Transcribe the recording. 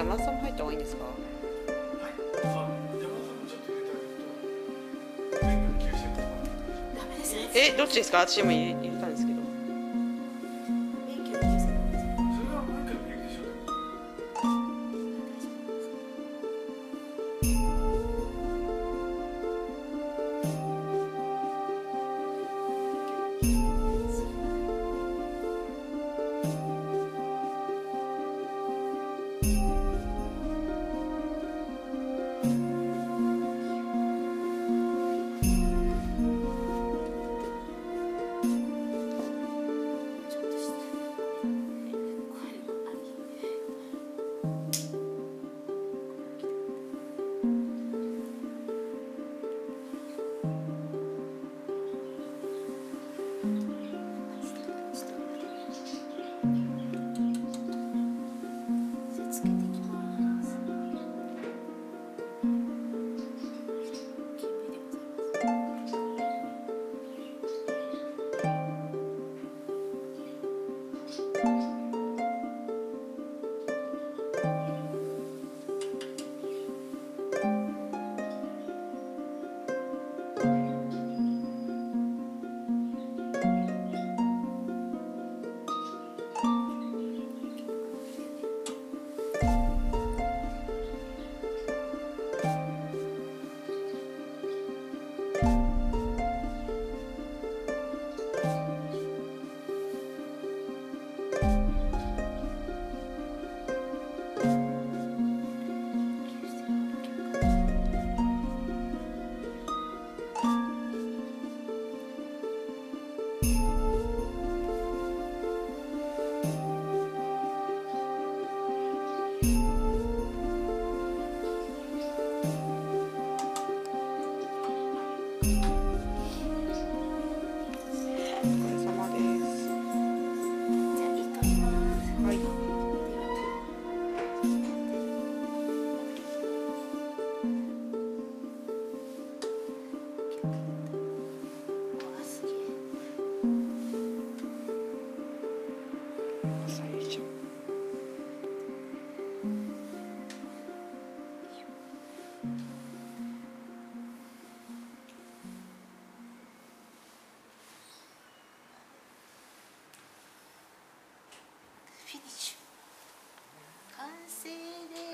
じゃあマッサも入った方がいいんですか。え、どっちですか。私も入れたんですけど。フィニッシュ完成です。